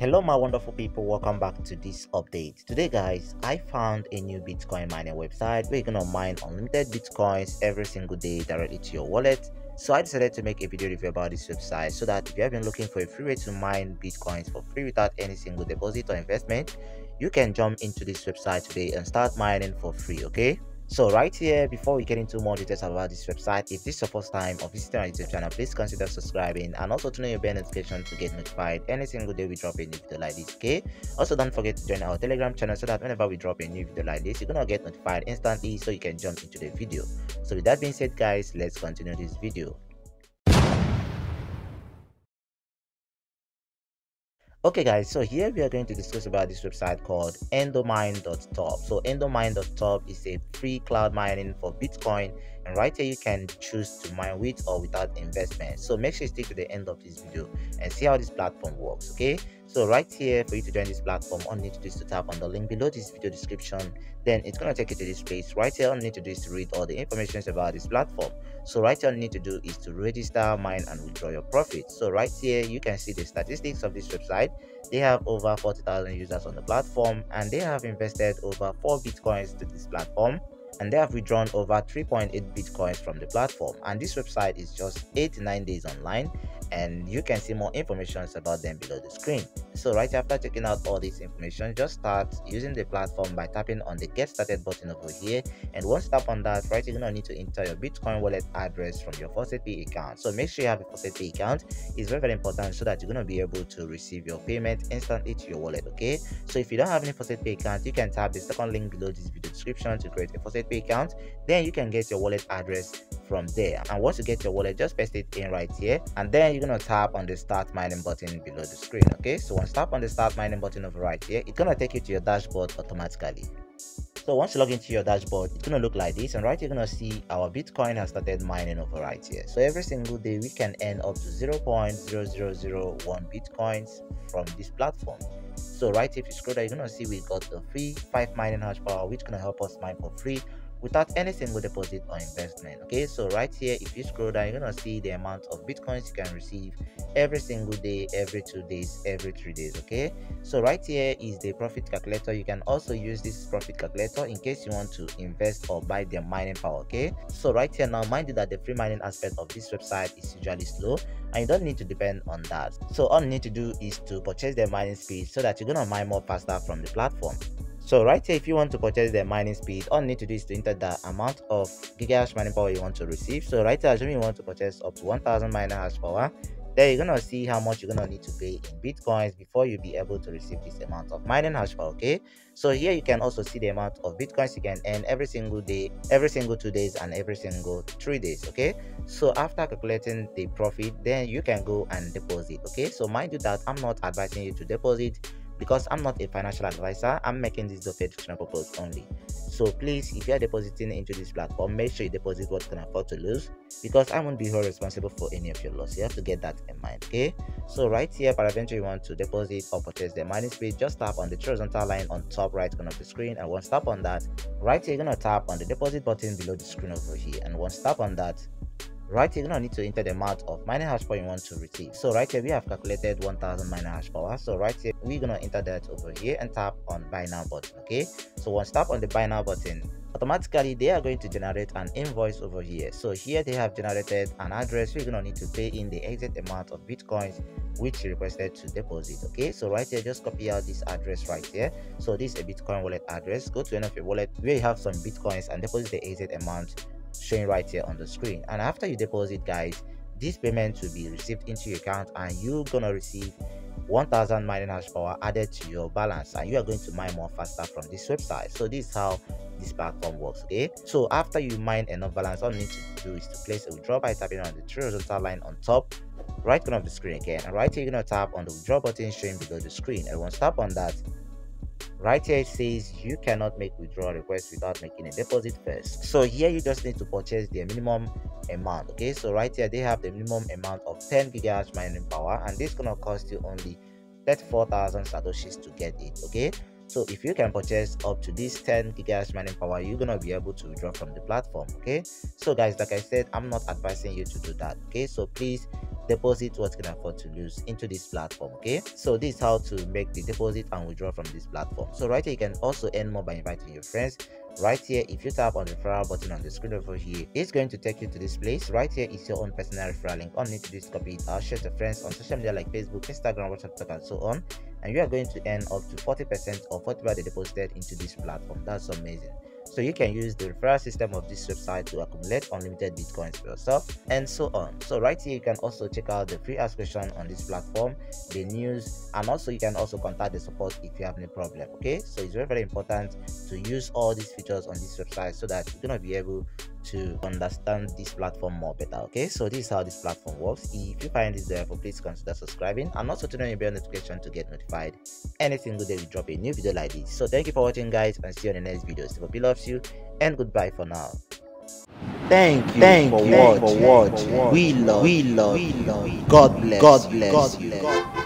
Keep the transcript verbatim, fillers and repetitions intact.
Hello my wonderful people, welcome back to this update. Today guys, I found a new Bitcoin mining website where you're gonna mine unlimited Bitcoins every single day directly to your wallet. So I decided to make a video review about this website so that if you have been looking for a free way to mine Bitcoins for free without any single deposit or investment, you can jump into this website today and start mining for free, okay? So right here, before we get into more details about this website, if this is your first time of visiting our YouTube channel, please consider subscribing and also turn on your bell notification to get notified any single day we drop a new video like this, okay? Also, don't forget to join our Telegram channel so that whenever we drop a new video like this, you're gonna get notified instantly so you can jump into the video. So with that being said guys, let's continue this video. Okay guys, so here we are going to discuss about this website called endomine dot top. So endomine dot top is a free cloud mining for Bitcoin, and right here you can choose to mine with or without investment. So make sure you stick to the end of this video and see how this platform works, okay? So right here, for you to join this platform, all you need to do is to tap on the link below this video description. Then it's going to take you to this place. Right here, all you need to do is to read all the information about this platform. So right here, all you need to do is to register, mine, and withdraw your profit. So right here, you can see the statistics of this website. They have over forty thousand users on the platform, and they have invested over four Bitcoins to this platform. And they have withdrawn over three point eight Bitcoins from the platform. And this website is just eighty-nine days online, and you can see more information about them below the screen. So right after checking out all this information, just start using the platform by tapping on the get started button over here. And once you tap on that, right, you're gonna need to enter your Bitcoin wallet address from your FaucetPay account. So make sure you have a FaucetPay account. It's very very important so that you're gonna be able to receive your payment instantly to your wallet, okay? So if you don't have any FaucetPay account, you can tap the second link below this video description to create a FaucetPay account. Then you can get your wallet address from there, and once you get your wallet, just paste it in right here, and then you're gonna tap on the start mining button below the screen, okay? So once you tap on the start mining button over right here, it's gonna take you to your dashboard automatically. So once you log into your dashboard, it's gonna look like this, and right here, you're gonna see our Bitcoin has started mining over right here. So every single day we can earn up to zero point zero zero zero one Bitcoins from this platform. So right here, if you scroll down, you're gonna see we got a free five mining horsepower, which gonna help us mine for free without any single deposit or investment, okay? So right here, if you scroll down, you're gonna see the amount of Bitcoins you can receive every single day, every two days, every three days, okay? So right here is the profit calculator. You can also use this profit calculator in case you want to invest or buy their mining power, okay? So right here, now mind you that the free mining aspect of this website is usually slow, and you don't need to depend on that. So all you need to do is to purchase their mining speed so that you're gonna mine more faster from the platform. So right here, if you want to purchase the mining speed, all you need to do is to enter the amount of gigahash mining power you want to receive. So right here, assuming you want to purchase up to one thousand miner hash power, then you're gonna see how much you're gonna need to pay in Bitcoins before you'll be able to receive this amount of mining hash power, okay? So here you can also see the amount of Bitcoins you can earn every single day, every single two days, and every single three days, okay? So after calculating the profit, then you can go and deposit, okay? So mind you that I'm not advising you to deposit, because I'm not a financial advisor. I'm making this for educational purpose only. So please, if you are depositing into this platform, make sure you deposit what you can afford to lose, because I won't be responsible for any of your loss. You have to get that in mind, okay? So right here, peradventure you want to deposit or purchase the mining speed, just tap on the horizontal line on top right corner of the screen, and once tap on that, right here you're gonna tap on the deposit button below the screen over here, and once tap on that, right here, you're gonna need to enter the amount of mining hash power you want to receive. So right here, we have calculated one thousand miner hash power. So right here, we're gonna enter that over here and tap on buy now button, okay? So once tap on the buy now button, automatically they are going to generate an invoice over here. So here they have generated an address. We're gonna need to pay in the exact amount of Bitcoins which you requested to deposit, okay? So right here, just copy out this address right here. So this is a Bitcoin wallet address. Go to any of your wallet where you have some Bitcoins and deposit the exact amount showing right here on the screen, and after you deposit guys, this payment will be received into your account, and you're gonna receive one thousand mining hash power added to your balance, and you are going to mine more faster from this website. So this is how this platform works, okay? So after you mine enough balance, all you need to do is to place a withdrawal by tapping on the three horizontal line on top right corner of the screen again, and right here you're gonna tap on the withdraw button showing below the screen, and once tap on that, right here it says you cannot make withdrawal requests without making a deposit first. So here you just need to purchase the minimum amount, okay? So right here they have the minimum amount of ten gigahash mining power, and this is gonna cost you only thirty-four thousand satoshis to get it, okay? So if you can purchase up to this ten gigahash mining power, you're gonna be able to withdraw from the platform, okay? So guys, like I said, I'm not advising you to do that, okay? So please deposit what you can afford to lose into this platform. Okay, so this is how to make the deposit and withdraw from this platform. So right here you can also earn more by inviting your friends. Right here, if you tap on the referral button on the screen over here, it's going to take you to this place. Right here is your own personal referral link. Only to this, copy it or share to friends on social media like Facebook, Instagram, WhatsApp, TikTok, and so on, and you are going to earn up to forty percent of whatever they deposited into this platform. That's amazing. So you can use the referral system of this website to accumulate unlimited bitcoins for yourself and so on. So right here you can also check out the free ask question on this platform, the news, and also you can also contact the support if you have any problem. Okay, so it's very very important to use all these features on this website so that you're gonna be able to understand this platform more better. Okay, so this is how this platform works. If you find this helpful, please consider subscribing and also turn on your bell notification to get notified any single day we drop a new video like this. So thank you for watching, guys, and see you on the next video. Steve P loves you, and goodbye for now. Thank you, thank you for watching. We love, we love, God bless, God bless, God bless.